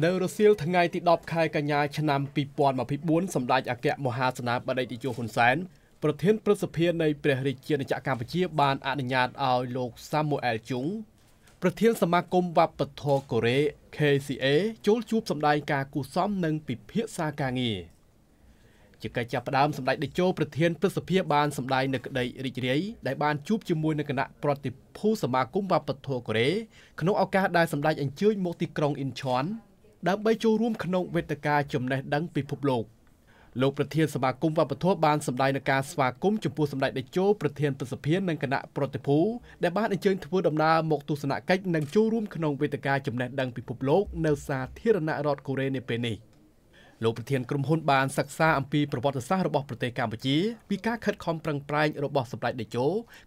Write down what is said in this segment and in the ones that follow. ในรัสเซียทั้งไงติดดอบคายกัญญาชนำปีปอนมาพิบูลสำหรับอาเกะมหาสนาบดิติโจคนแสนประเทศประสเพียในประเทศเชียนจากกัมพูชีบานอนุญาตเอาโลก Samuel Chung ประเทศสมาคมวัปโทโกเร KCA โจลจูบสำหรับการกู้ซ้อมหนึ่งปีเพียซากางีจะกระจับดามสำหรับดิโจประเทศประสเพียบานสำหรับในกระไดริเรียได้บานจูบจมูกในขณะปฏิผู้สมาคมวัปโทโกเรขนมเอาการได้สำหรับอันเชื่อโมติกรองอินชอนดับใบจูร่วมขนมเวทกาจมในดังปีพบโลกโลกประเทศสมาคมวัปโทบานสำหรับในการสมาคมจมูกสำหรับดิโจประเทศประสเพียในขณะปฏิผู้ได้บานอันเชื่อทวีดำนาโมตุสนาเกจในจูร่วมขนมเวทกาจมในดังปีพบโลกเนลซาเทรนารอดโกเรในเปนีโลกประเทศกรมหุ่นบานศักษาอัมพีประวัติศาสตร์ระบบประเทศกัมพูชีมีการคัดคอมปรังปรายระบบสำหรับดิโจ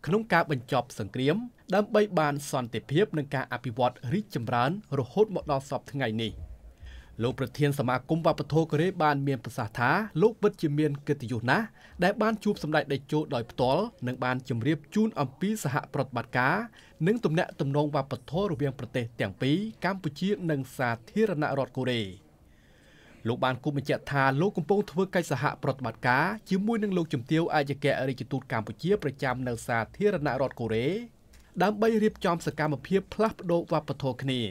ขนมการบรรจบสังเกตดำใบบานสอนเตเพียบในการอภิวัตริจำรานโรโฮดหมดรอสอบทั้งไงนี้โลกประเทศสมาคมวัปโทเกเรบานเมียนภาษาท้าโลกบัจเมียนเกติยุนะได้บานจูบสำหรับดิโจดอยปตอลหนึ่งบานจำเรียบจูนอัมพีสหประวัติการหนึ่งตุ่มแนะตุ่มนองวัปโทระเบียงประเทศเตียงปีกัมพูชีหนึ่งสาธิรณรัฐโกเรโลกบาลกุมเจตทานโลกกุมปงทเวกัยสหประวัติการจิมวยนังโลกจิมเตียวอาจจะแก่อริจิตูดกัมพูชีประจำนาซาธิรณรัฐโกเรดำใบเรียบจอมสกามเพียบพลับโดวัปโทคณี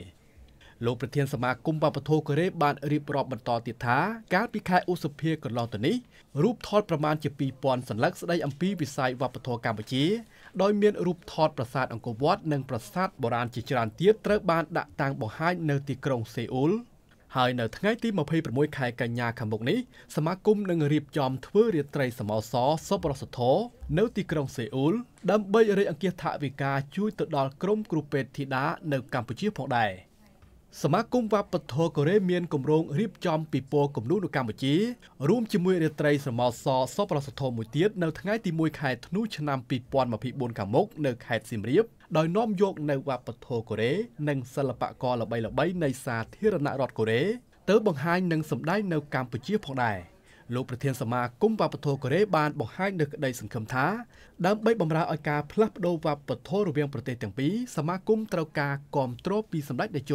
โลกประเทศสมาคมวัปโทเกเรบานรีบรอบบรรทอติท้าการปีคายอุสเพียกลองตัวนี้รูปทอดประมาณจะปีปอนสัญลักษณ์ได้อัมพีวิสัยวัปโทกัมพูชีโดยเมียนรูปทอดปราสาทอังกอร์วัดหนึ่งปราสาทโบราณจิจรันเตียตระบานดะต่างบ่อให้เนติกรงเซอูลหายในทั้งไงที่มาเผยประมวยขายกัญญาคำบอกนี้สมาคมนังรีบยอมทเวเรียตรสมอสอสบรสทเนติกรองเซอูลดำใบเรียงเกียรติวิกาช่วยตดอกรมกรุเปธิดาในกัมพูชีพองได้สมาคมวัปโทเกเรเมียนกมรงรีบยอมปีโปกมนุนกัมพูชีร่วมจิมวยเรียตรสมอสอสบรสทมวยเตียดในทั้งไงที่มวยขายธนูชนามปีปอนมาพิบูลคำมกในขายสิมเรียบโดยน้อมยกในวัปโทโกเรนังสลปะกอละใบในสาธิรณรัฐโกเรเติบบังไฮนังสมได้ในกัมพูชีพองได้โลกประเทศสมาคมวัปโทโกเรบานบังไฮในกระไดสังคมท้าดำใบบำราอาการพลับโดวัปโทระเบียงประเทศต่างปีสมาคมตรากากอมโตรปีสำได้ในโจ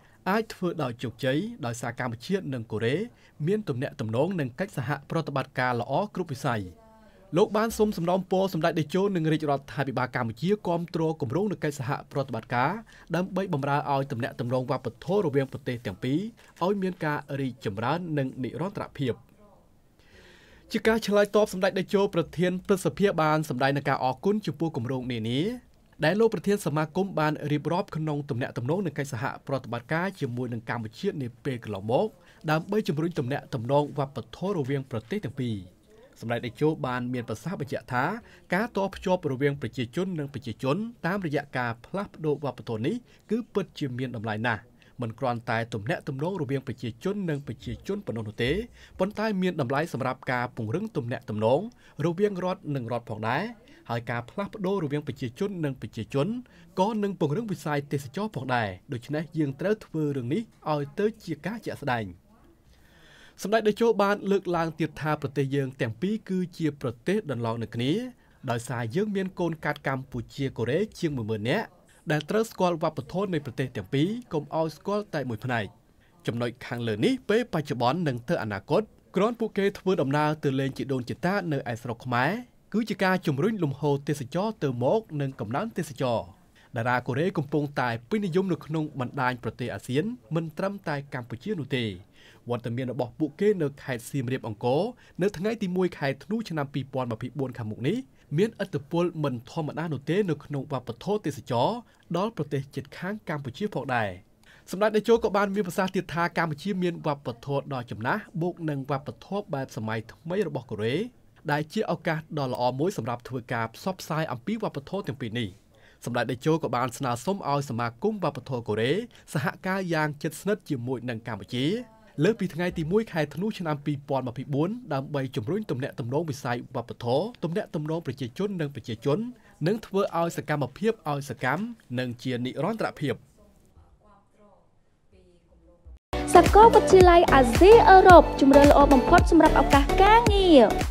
ไอ้ทว่าดอยจุกใจดอยสกามเชียนหนึ่งโกเรเมียนตุ่มเนะตุ่มน้องหนึ่งไกสหประติบัติการละอ้อกรุปิไซโลกบ้านสมสำรองโปสำหรับดิโจหนึ่งริจรอดทายบิบากามเชียกอมโตรกมรุ่งหนึ่งไกสหประติบัติการดำใบบำราเอาตำแหน่งตำรองวัปโทระเบียงประเทศต่างปีเอาเมียนการิจำร้านหนึ่งนิรอนตระเพียบจิกาชลายตอบสำหรับดิโจประเทศประสเพียบานสำหรับนาการออกกุ้นจุปูกมรุ่งในนี้ได้โลกประเทศสมาคมบานรีบรอบขนงตำแหน่งตำนองหนึ่งไกสหประติบัติการจมูกหนึ่งกามเชียในเปกลอมกดำใบจมูกตำแหน่งตำนองวัปโทระเบียงประเทศต่างปีสำหรับในโจบานเมียนประสาทปัญญาท้าการต่อพจบระเวียงประชาชนหนึ่งประชาชนตามระยะการพลับโดวัปโทนี้คือเปิดเจียมเมียนอำลายน่ะมันกรอนตายตุ่มแนะตุ่มน้องระเวียงประชาชนหนึ่งประชาชนปนนเตปนใต้เมียนอำลายสำหรับการปุ่งเรื่องตุ่มแนะตุ่มน้องระเวียงรอดหนึ่งรอดผ่องได้หายการพลับโดระเวียงประชาชนหนึ่งประชาชนก้อนหนึ่งปุ่งเรื่องวิสัยเตสจอผ่องได้โดยชนะยิงเตอร์ทเวอร์เรื่องนี้เอาเตอร์เจียก้าจะแสดงสำหรับในโจบานเลือกลางเตียดทาประเทศเยืองแต่งปีคือเชียประเทศดันลองหนึ่งนี้โดยสายเยืองเมียนโกนการกรรมปูเชียโกเรเชียงเหมือนเนี้ยดันตรัสกอลวัปโทนในประเทศแต่งปีกลมเอาสกอลแต่หมวยพนัยจำนวนขังเหล่านี้เป็นปัจจุบันหนึ่งเธออนาคตกรอนปูเกทเวอร์ดำนาเตือนเลนจิตโดนจิตตาในไอสโลกไม้คือจิกาจุ่มรุ่นลมโฮเตสจอเติมมกหนึ่งกำนันเตสจอดาราโกเรกลมปงตายเป็นนิยมในขนมบรรดาประเทศอาเซียนมันตรำตายกัมพูชีนุเตวันตะเมียนบอกบุกเกเนอไข่ซีมเรียบองโกเนอทั้งไงตีมวยไข่ธนูชนามปีปอนมาพิบวนคำมุกนี้เมียนอัตพลมันทอมนาโนเตเนอขนมวัปโทเตสจอดอลประเทศจิตค้างกัมพูชีพอได้สำหรับในโจกบาลมีภาษาติดทากัมพูชีเมียนวัปโทดอยจำนะบุกหนึ่งวัปโทแบบสมัยไม่ระบอกโกเรได้เชื่อเอาการดอลละอมวยสำหรับทวีกาบซอบไซอัมปีวัปโทเต็มปีนี้ Sầm lại đại châu của bạn sna sôm ao sầm mạc cung và thổ cổ đế sạ ca yang chết nứt chiều muội nâng cam chí lớp bị ngày thì muối khai thanu chân âm pi pòn mà pi bốn đam bay chủng rối tầm nẹt tầm nón bị sai và thổ tầm nẹt tầm nón bị chê chốn nâng bị chê chốn nâng thưa ao sạ cam mà phiếp ao sạ cám nâng chia nị rón tạ phiếpสกอตวิทยาลัยอาเซียนยุโรปจุ่มเรือโลบอมพอดสำหรับโอกาสการเงิน